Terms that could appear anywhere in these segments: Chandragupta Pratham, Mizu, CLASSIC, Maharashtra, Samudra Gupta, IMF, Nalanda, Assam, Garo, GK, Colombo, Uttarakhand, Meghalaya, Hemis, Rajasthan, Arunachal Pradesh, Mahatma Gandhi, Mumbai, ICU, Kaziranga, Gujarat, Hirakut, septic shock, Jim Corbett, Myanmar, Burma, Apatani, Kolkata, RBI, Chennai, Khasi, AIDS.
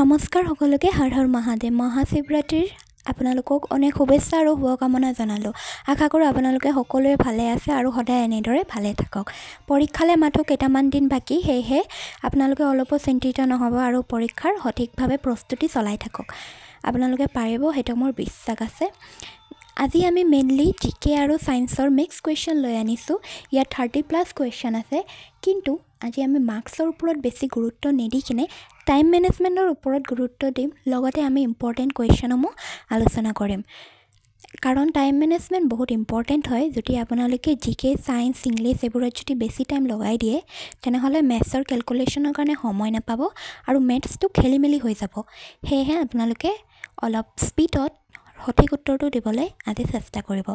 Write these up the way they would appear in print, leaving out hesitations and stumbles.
নমস্কাৰ সকলোকে হৰ হৰ মহাদেৱ মহাশিৱৰাত্ৰিৰ আপোনালোকক অনেক শুভেচ্ছা আৰু শুভকামনা জনালো আশা কৰো আপোনালোকে সকলোৱে ভালে আছে আৰু সদায় এনেদৰে ভালে থাকক পৰীক্ষালে মাত্ৰ কেইটামান দিন বাকি হেহে আপোনালোকে অলপ চিন্তিত নহব আৰু পৰীক্ষাৰ সঠিকভাৱে প্ৰস্তুতি চলাই থাকক আপোনালোকে পাৰিব হেটো মোৰ বিশ্বাস আছে আজি আমি মেইনলি জিকে আৰু সায়েন্সৰ মিক্স কোৱেশ্চন লৈ আনিছো ইয়া 30+ কোৱেশ্চন আছে কিন্তু আজি আমি মার্কসৰ ওপৰত বেছি গুৰুত্ব নেদি কিনে টাইম ম্যানেজমেন্টৰ ওপৰত গুৰুত্ব দিম লগতে আমি ইম্পৰ্টেন্ট কোৱেশ্চনসমূহ আলোচনা কৰিম কাৰণ টাইম ম্যানেজমেন্ট বহুত ইম্পৰ্টেন্ট হয় যদি আপোনালোকে জিকে সায়েন্স ইংলিছ এবোৰত যদি বেছি টাইম লগাই দিয়ে তেনেহলে মেথছৰ ক্যালকুলেশনৰ কাৰণে সময় নাপাব আৰু মেথছটো খেলিমেলি হৈ যাব হেহে আপোনালোকে অলপ স্পীডত সঠিক উত্তৰটো দিবলৈ আজি চেষ্টা কৰিব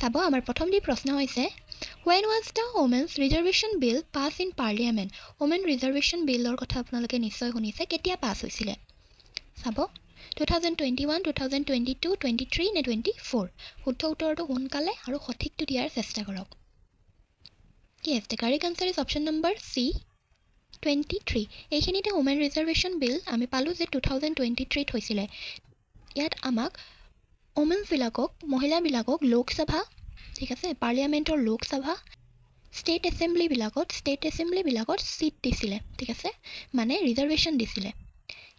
চাব আমাৰ প্ৰথম দি প্ৰশ্ন হৈছে When was the women's reservation bill passed in parliament? Women reservation bill or কথা আপোনালোকে নিশ্চয় শুনিছে কেতিয়া পাস হৈছিল চাব 2021 2022 23 নে 24 শুদ্ধ উত্তৰটো কোনকালে আৰু সঠিকটো দিয়াৰ চেষ্টা কৰক Yes the correct answer is option number C 23 এইখিনিতে women reservation bill আমি পালো যে 2023 হৈছিল ইয়াত আমাক women বিলাকক মহিলা বিলাকক লোকসভা ঠিক আছে পার্লিয়ামেন্টৰ লোকসভা স্টেট অ্যাসেম্বলি বিলাকত সিট দিছিল ঠিক আছে মানে রিজার্ভেশন দিছিল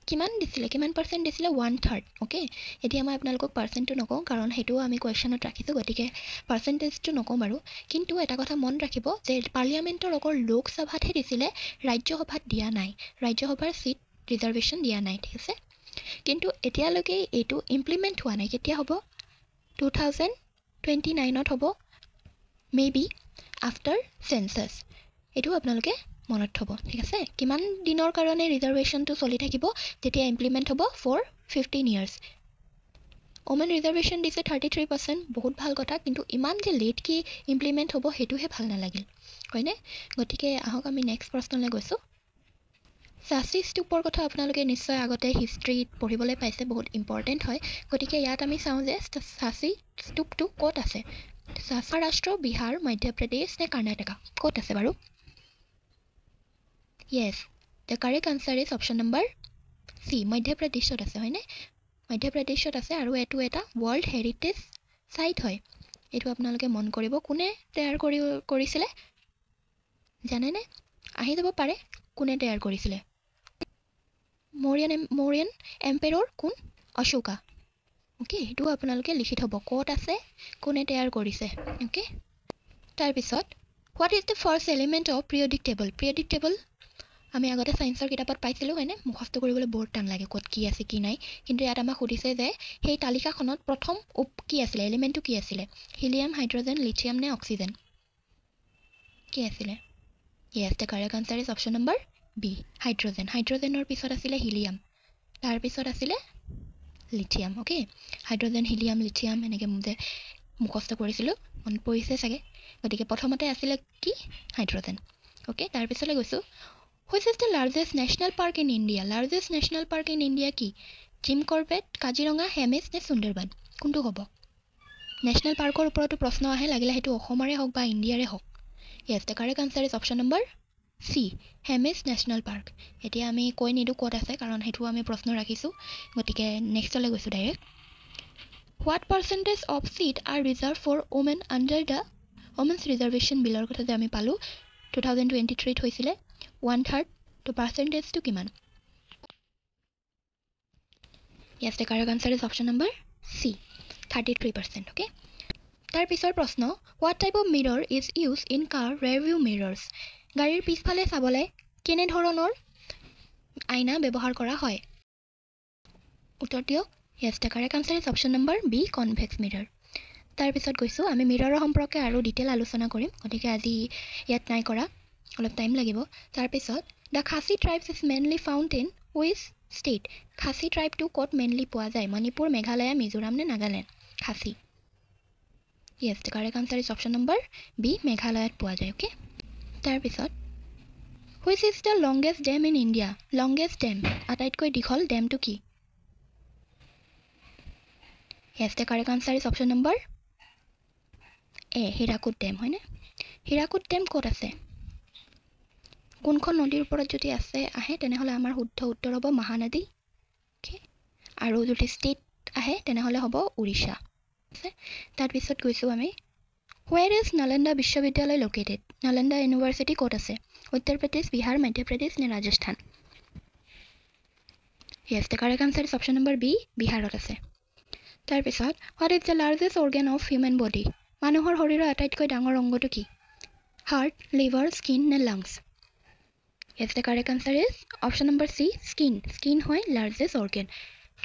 কিমান পার্সেন্ট দিছিল 1/3 ওকে এতিয়া মই আপোনালোকক পার্সেন্টটো নকও কাৰণ হেতু আমি কোৱেশ্চনত ৰাখিছো গতিকে পার্সেন্টেজটো নকও বাৰু কিন্তু এটা কথা মন ৰাখিব যে পার্লিয়ামেন্টৰ অকল লোকসভাতে দিছিল ৰাজ্যসভাত দিয়া নাই ৰাজ্যসভাৰ সিট রিজার্ভেশন দিয়া নাই ঠিক আছে কিন্তু এতিয়ালৈকে এটো ইমপ্লিমেন্ট হোৱা নাই কেতিয়া হ'ব 2029 not hobo maybe after census etu apnaloke monot thobo thik ase kiman dinor karone reservation to soli thakibo jetia implement hobo for 15 years women reservation dise 33% bahut bhal kotha kintu iman je late ki implement hobo hetu he bhal na lagil koine gotike ahok ami next prashnon le goisu শাস্তি স্তূপৰ কথা আপোনালোকে নিশ্চয় আগতে হিষ্ট্ৰীত পঢ়িবলৈ পাইছে বহুত important হয় গতিকে ইয়াত আমি চাওঁ যে শাস্তি স্তূপটো ক'ত আছে মহাৰাষ্ট্ৰ বিহাৰ মধ্যপ্ৰদেশ নে কৰ্ণাটকা ক'ত আছে বাৰু Yes the correct answer is option number C মধ্যপ্ৰদেশত আছে হয়নে মধ্যপ্ৰদেশত আছে আৰু এটো এটা ৱৰ্ল্ড হেৰিটেজ সাইট হয় এটো আপোনালোকে মন কৰিব কোনে তৈয়াৰ কৰিছিল জানেনে আহি যাব পাৰে কোনে তৈয়াৰ কৰিছিল মৌৰ্য এম্পায়াৰৰ কোন অশোকা ওকে এটো আপোনালোকে লিখি থব কোট আছে কোনে তৈয়াৰ কৰিছে ওকে তাৰ পিছত what is the first element of periodic table আমি আগতে সায়েন্সৰ কিতাপত পাইছিলো হয়নে মুখস্থ কৰিবলৈ বহুত টান লাগে কোট কি আছে কি নাই কিন্তু ইয়াত আমাক সুধিছে যে সেই তালিকাখনত প্ৰথম উপ কি আছিল এলিমেন্টটো কি আছিল হিলিয়াম হাইড্রোজেন লিথিয়াম নে অক্সিজেন কি আছিল Yes the correct answer is option number B hydrogen or pisor asile helium tar pisor asile lithium okay hydrogen helium lithium enege mukhosto korisilu mon poise sage gotike prothomote asile ki hydrogen okay tar pisole goisu Which is the largest national park in India ki Jim Corbett Kaziranga Hemis ne Sundarban kuntu hobo national park or upor to proshno ahe lagila hetu ohomare hok ba India re hok Yes the correct answer is option number C Hemis National Park etia ami koi nidu kot ase karon hetu ami proshno rakhisu gotike next le goisu direct What percentage of seat are reserved for women under the women's reservation bill or kotha je ami palu 2023 hoisile 1/3 to percentage to kiman Yes the correct answer is option number C 33% okay তাৰ পিছৰ প্ৰশ্ন what type of mirror is used in car rear view mirrors গাড়ীৰ পিছফালে চাবলৈ কেনে ধৰণৰ আয়না ব্যৱহাৰ কৰা হয় উত্তৰ দিয়ক Yes the correct answer is option number B convex mirror তাৰ পিছত গৈছো আমি মিৰৰৰ সম্পৰ্কে আৰু ডিটেইল আলোচনা কৰিম গতিকে আজি ইয়াত নাই কৰা অলপ টাইম লাগিব তাৰ পিছত the Khasi tribes is mainly found in which state Khasi tribe টো ক'ত mainly পোৱা যায় মণিপুৰ মেঘালয় মিজোৰাম নে Nagaland Khasi Yes the correct answer is option number B Meghalaya poa jay okay tar pisot Which is the longest dam in India atait koi dikhol dam to ki Yes the correct answer is option number A Hirakut dam hoine Hirakut dam kot ase কোনখন নদীৰ ওপৰত যদি আছে আহে তেনেহলে আমাৰ শুদ্ধ উত্তৰ হ'ব মহানদী ওকে আৰু যদি স্টেট আহে তেনেহলে হ'ব ওড়িশা তাৰ পিছত কৈছো আমি where is Nalanda বিশ্ববিদ্যালয় located Nalanda university ক'ত আছে উত্তৰ প্ৰদেশ বিহাৰ মধ্য প্ৰদেশ নে Rajasthan yes the correct answer is option number b বিহাৰত আছে তাৰ পিছত what is the largest organ of human body মানুহৰ শৰীৰৰ আটাইতকৈ ডাঙৰ অংগটো কি heart liver skin and lungs Yes, the correct answer is option number C. Skin. Skin hoy largest organ.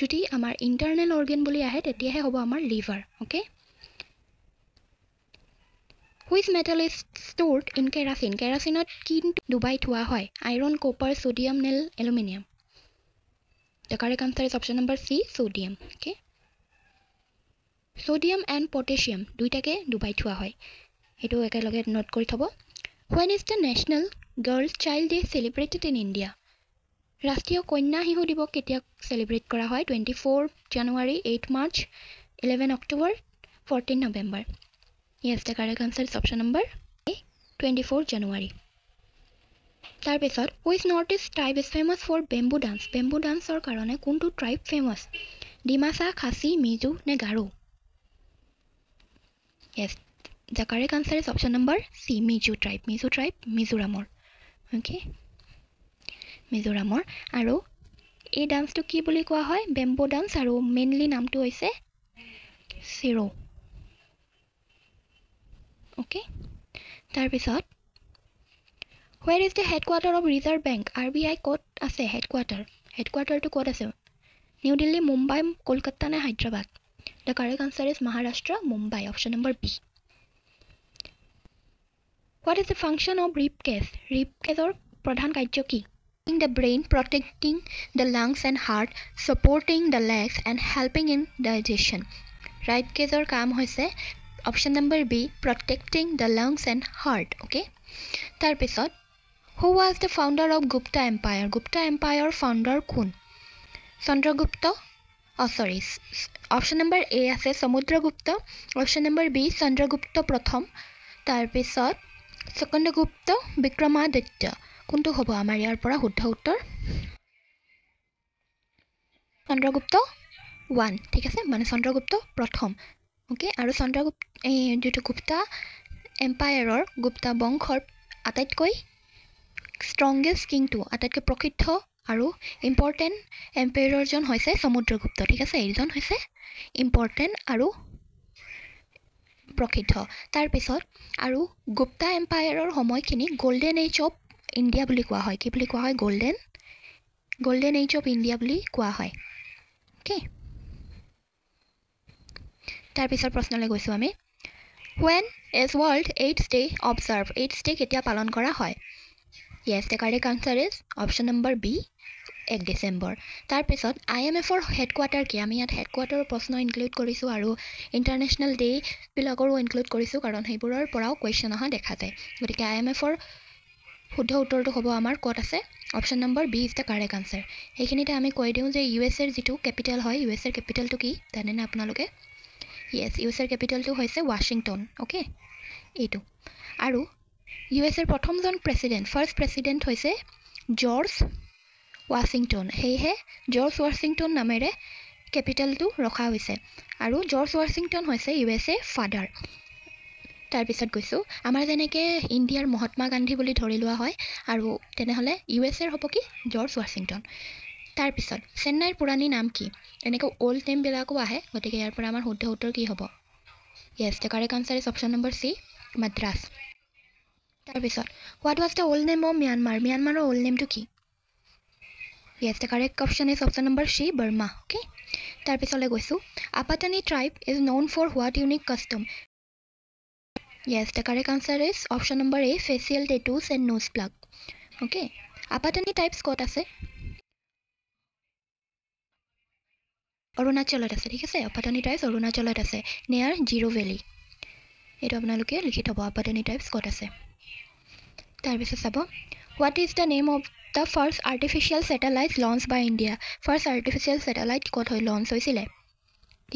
Jodi amar internal organ boli ahe tetia he hobo amar liver. Okay. Which metal is stored in kerosene? Kerosene not kin Dubai thua hoy. Iron, copper, sodium, nil, aluminium. The correct answer is option number C. Sodium. Okay. Sodium and potassium. Duita ke Dubai thua hoy. Etu ekaloge note kori thobo. When is the national Girls Child Day celebrated in India. Rashtriya Konya Shihu Dibas ketia celebrate kora hoy 24 January, 8 March, 11 October, 14 November. Yes, the correct answer is option number A, 24 January. Tar pisot, which northeast tribe is famous for bamboo dance? Bamboo dance or karone kuntu tribe famous? Dimasa, Khasi, Mizu, ne Garo. Yes, the correct answer is option number C, Mizu tribe. Mizu tribe, Mizoramor. Okay Mizoramor aro ei dance to ki boli koa hoy bamboo dance aro mainly naam tu hoise zero okay tar pisot where is the headquarter of reserve bank RBI kot ase headquarter to kot ase new delhi mumbai kolkata na hyderabad the correct answer is maharashtra mumbai option number b What is the function of ribcage? Ribcage or pradhan karya ki? In the brain, protecting the lungs and heart, supporting the legs and helping in digestion. Ribcage or kaam hoise option number B, protecting the lungs and heart. Okay. Tar pisot, who was the founder of Gupta Empire? Gupta Empire founder kun? Chandragupta. Oh sorry. Option number A ase Samudra Gupta. Option number B Chandragupta Pratham. Tar pisot. Chandragupta Vikramaditya kuntu hobo amar iar pora huddha uttor Chandragupta 1 thik ase mane Chandragupta pratham okay aru Chandragupta jutu Gupta empire or Gupta bongkhor atait koi strongest king tu atait ke prokitho aru important emperor jon hoise Samudragupta thik ase ei jon hoise important aru Prokitho. Tar pisot aru Gupta Empire or homoy kini golden age of India buli koa hoy. Ki buli koa hoy golden age of India buli koa hoy. Okay. Tar pisot prosno le goisu ami. When is World AIDS Day observed? AIDS Day ketia palon kora hoy. Yes, the correct answer is option number B. 8 December. Tar pisot IMF or headquarter ki ami at headquarter prosno include korisu aru international day bilagoro include korisu karon heiboror porao question aha dekha jay. Gotike IMF or huddha uttor to hobo amar kot ase option number B is the correct answer. Ekini ta ami koi diu je US er jitu capital hoy US er capital to ki jane na apnaloke? Yes, US er capital to hoise Washington. Okay? Etu. Aru US er prothom jon president first president hoise George Washington heihe George Washington namere capital tu rakha hoise aru George Washington hoise USA father tar pisat goisu amar jeneke India r Mahatma Gandhi boli dhori lua hoy aru tene hole US er hobo ki George Washington tar pisat Chennai purani naam ki eneke old name bilako ahe gotike iar pora amar huddha uttor ki hobo yes the correct answer is option number C Madras tar pisat what was the old name of Myanmar Myanmar r old name tu ki Yes, the correct option is option number C, Burma. Okay. Tar pisole goisu. Apatani tribe is known for what unique custom? Yes, the correct answer is option number A, facial tattoos and nose plug. Okay. Apatani types kot ase. Arunachalat ase. Thik ase. Apatani types Arunachalat ase. Near Zero Valley. Etu apnaloke likhi thobo Apatani types kot ase. Tar pisot sabo. What is the name of the first artificial satellite launched by India? First artificial satellite kot hoy launch hoisile.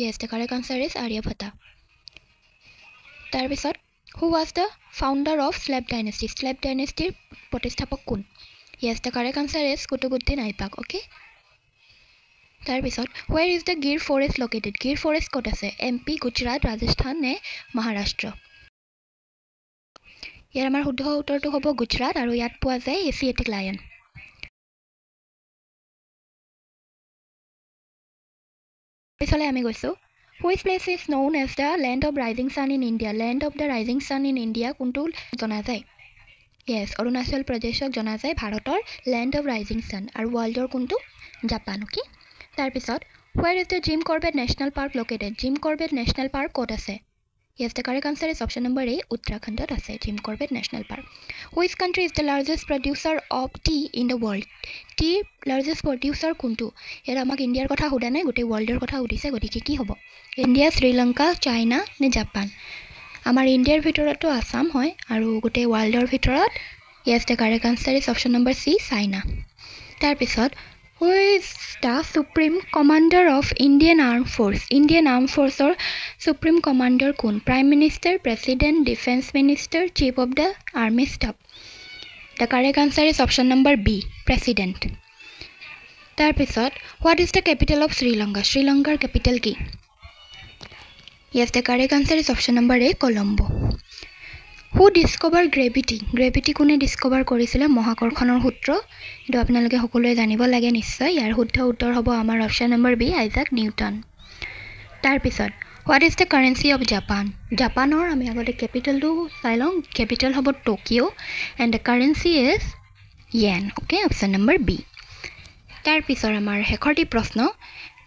Yes, the correct answer is Aryabhata. Tar pisot Who was the founder of Slab dynasty? Slab dynasty protisthapak kun? Yes, the correct answer is Qutbuddin Aibak. Okay. Third, where is the Gir Forest located? Gir Forest kot ase? MP, Gujarat, Rajasthan, ne Maharashtra. Here, our Huddha Uttar to hobo Gujarat, and yat poa jay Asiatic lion. Which place is known as the land of rising sun in India? Land of the rising sun in India kuntu jana jay? Yes, Arunachal Pradesh jana jay Bharator land of rising sun. And world or kuntu Japan. Okay. Third, where is the Jim Corbett National Park located? Jim Corbett National Park kot ase? Yes, the correct answer is option number A, Uttarakhand ase Jim Corbett National Park. Which country is the largest producer of tea in the world? Tea largest producer kuntu? Here amak India kotha hoda nai, gote world er kotha hodise, gotike ki hobo? India, Sri Lanka, China ne Japan? Amar India bhitorot to Assam hoy aru gote world er bhitorot. Yes, the correct answer is option number C, China. Tar pisot, who is the Supreme Commander of Indian Armed Force? Indian Armed Force or Supreme Commander kun? Prime Minister, President, Defense Minister, Chief of the Army Staff. The correct answer is option number B, President. Third episode, what is the capital of Sri Lanka? Sri Lanka capital ki? Yes, the correct answer is option number A, Colombo. Who discovered gravity? Gravity kune discover korisile mohakorkhonor sutro. Edu apnaloge hokoloi janibo lage nischoy. Iar shuddha uttor hobo amar option number B, Isaac Newton. Tar pisot, what is the currency of Japan? Japanor ami agote capital do sailong. Capital hobo Tokyo and the currency is yen. Okay, option number B. Tar pisor amar hekhorti proshno,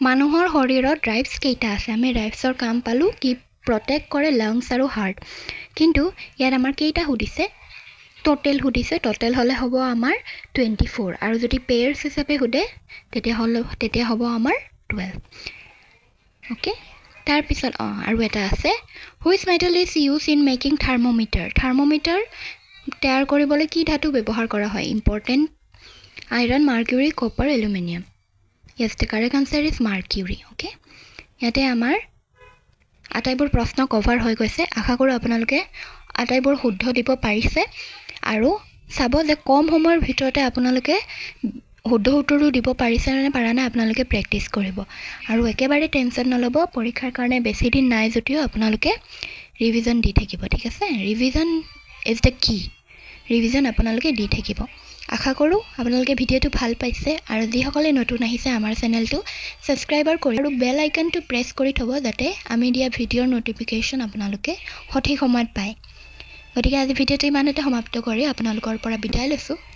manuhor horiror drives keita ase? Ami drives or kam palu ki protect kore lungs aru heart. Kintu yar amar keita hudise? Total hudise. Total hole hobo amar 24 aru jodi pairs hisabe hude tete hole tete hobo amar 12. Okay, tar pisol aru eta ase, which metal is used in making thermometer? Thermometer tayar koribole ki dhatu byabohar kora hoy? Important, iron, mercury, copper, aluminum. Yes, the correct answer is mercury. Okay, yate amar আটাইবোৰ প্ৰশ্ন cover হৈ গৈছে। আশা কৰো আপোনালোকে আটাইবোৰ শুদ্ধ দিব পাৰিছে আৰু চাব যে কম সময়ৰ ভিতৰতে আপোনালোকে শুদ্ধ উত্তৰটো দিব পাৰিছে নে পাৰা নাই আপোনালোকে প্ৰেক্টিচ কৰিব আৰু একেবাৰে টেনচন নলব। পৰীক্ষাৰ কাৰণে বেছি দিন নাই যদিও আপোনালোকে ৰিভিজন দি থাকিব, ঠিক আছে? Revision is the key. Revision আপোনালোকে দি থাকিব। আশা কৰো আপোনালোকে ভিডিওটো ভাল পাইছে আৰু যিসকলে নতুন আহিছে আমাৰ চেনেলটো সাবস্ক্রাইব কৰি আৰু বেল আইকনটো প্ৰেছ কৰি থব যাতে আমি দিয়া ভিডিওৰ নটিফিকেশ্যন আপোনালোকে সঠিক সময়ত পায়। গতিকে আজি ভিডিওটো ইমানতে সমাপ্ত কৰি আপোনালোকৰ পৰা বিদায় লৈছো।